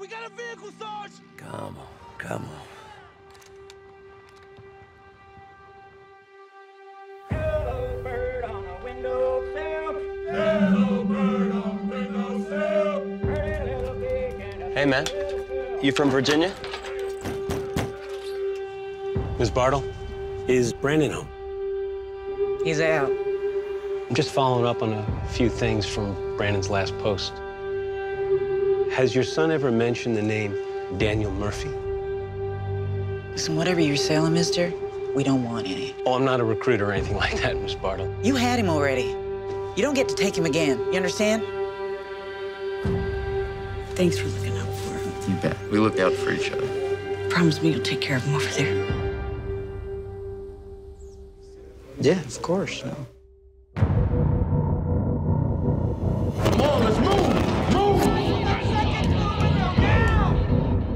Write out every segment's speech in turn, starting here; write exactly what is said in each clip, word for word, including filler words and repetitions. We got a vehicle, Sarge! Come on, come on. Hello, bird on a windowsill. Hello, bird on a windowsill. Hey, man. You from Virginia? Miss Bartle? Is Brandon home? He's out. I'm just following up on a few things from Brandon's last post. Has your son ever mentioned the name Daniel Murphy? Listen, whatever you're selling, mister, we don't want any. Oh, I'm not a recruiter or anything like that, Miss Bartle. You had him already. You don't get to take him again. You understand? Thanks for looking out for him. You bet. We look out for each other. Promise me you'll take care of him over there. Yeah, of course. No.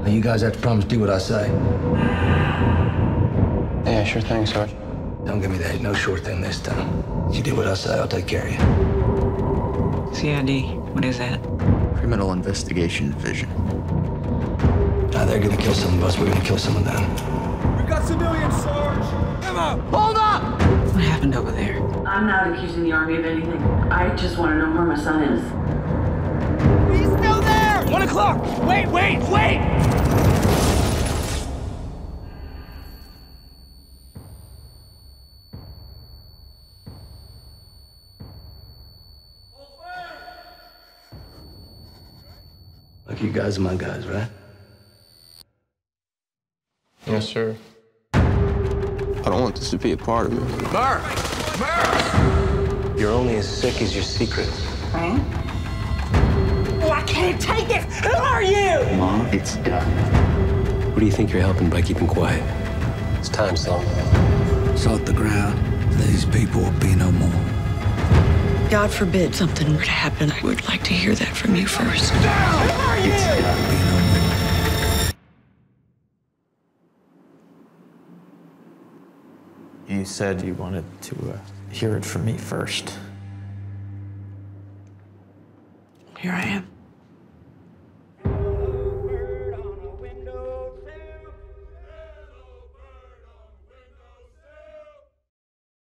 You guys have to promise to do what I say. Yeah, sure thing, Sarge. Don't give me that. No sure thing this time. You do what I say, I'll take care of you. C I D, what is that? Criminal Investigation Division. Now they're gonna kill some of us, we're gonna kill some of them. We've got civilians, Sarge! Emma! Hold up! What happened over there? I'm not accusing the Army of anything. I just want to know where my son is. He's still there! One o'clock! Wait, wait, wait! Like you guys are my guys, right? Yes, sir. I don't want this to be a part of me. Murph! Murph! You're only as sick as your secrets. Huh? Oh, I can't take it! Who are you? Mom, it's done. What do you think you're helping by keeping quiet? It's time, son. Salt the ground. These people will be no more. God forbid something were to happen. I would like to hear that from you first. Down! Who are you? It's gotta be no more. You said you wanted to uh, hear it from me first. Here I am.